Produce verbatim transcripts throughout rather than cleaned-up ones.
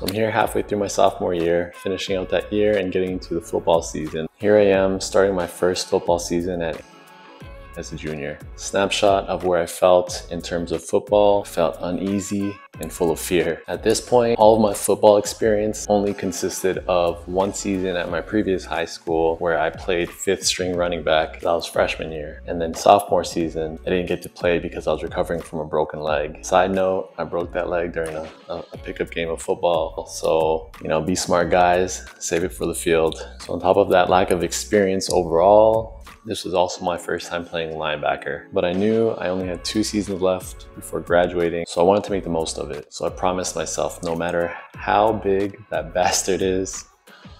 So I'm here halfway through my sophomore year, finishing out that year and getting into the football season. Here I am starting my first football season at as a junior. Snapshot of where I felt in terms of football, felt uneasy and full of fear. At this point, all of my football experience only consisted of one season at my previous high school where I played fifth string running back. That was freshman year. And then sophomore season, I didn't get to play because I was recovering from a broken leg. Side note, I broke that leg during a, a pickup game of football. So, you know, be smart guys, save it for the field. So on top of that lack of experience overall, this was also my first time playing linebacker, but I knew I only had two seasons left before graduating, so I wanted to make the most of it. So I promised myself, no matter how big that bastard is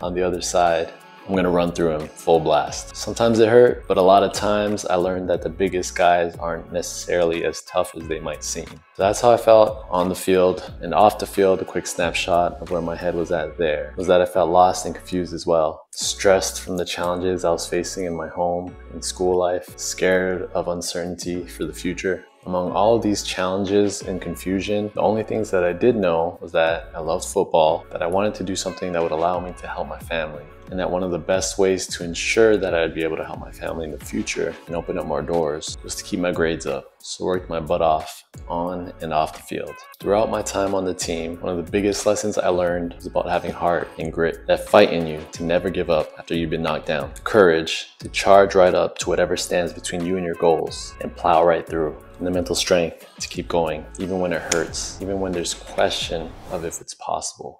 on the other side, I'm gonna run through him full blast. Sometimes it hurt, but a lot of times I learned that the biggest guys aren't necessarily as tough as they might seem. So that's how I felt on the field, and off the field, a quick snapshot of where my head was at there was that I felt lost and confused as well. Stressed from the challenges I was facing in my home and school life, scared of uncertainty for the future. Among all of these challenges and confusion, the only things that I did know was that I loved football, that I wanted to do something that would allow me to help my family, and that one of the best ways to ensure that I'd be able to help my family in the future and open up more doors was to keep my grades up. So I worked my butt off on and off the field. Throughout my time on the team, one of the biggest lessons I learned was about having heart and grit, that fight in you to never give up after you've been knocked down, the courage to charge right up to whatever stands between you and your goals and plow right through, and the mental strength to keep going, even when it hurts, even when there's question of if it's possible.